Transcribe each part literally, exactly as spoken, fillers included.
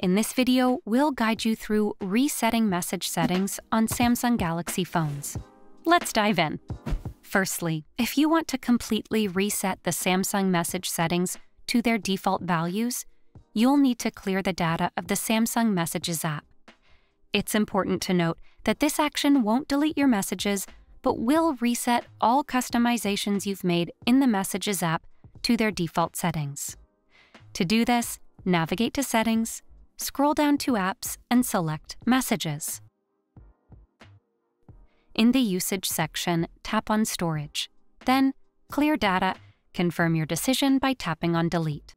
In this video, we'll guide you through resetting message settings on Samsung Galaxy phones. Let's dive in. Firstly, if you want to completely reset the Samsung message settings to their default values, you'll need to clear the data of the Samsung Messages app. It's important to note that this action won't delete your messages, but will reset all customizations you've made in the Messages app to their default settings. To do this, navigate to Settings, scroll down to Apps and select Messages. In the Usage section, tap on Storage, then Clear Data, confirm your decision by tapping on Delete.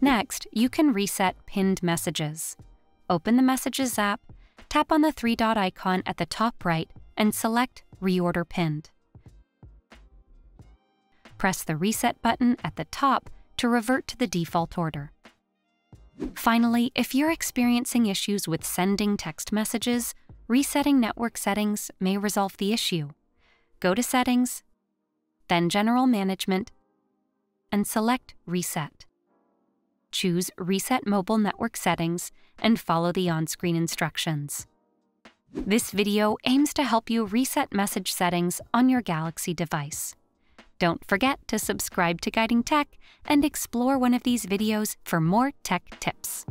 Next, you can reset pinned messages. Open the Messages app, tap on the three-dot icon at the top right and select Reorder Pinned. Press the Reset button at the top to revert to the default order. Finally, if you're experiencing issues with sending text messages, resetting network settings may resolve the issue. Go to Settings, then General Management, and select Reset. Choose Reset Mobile Network Settings and follow the on-screen instructions. This video aims to help you reset message settings on your Galaxy device. Don't forget to subscribe to Guiding Tech and explore one of these videos for more tech tips.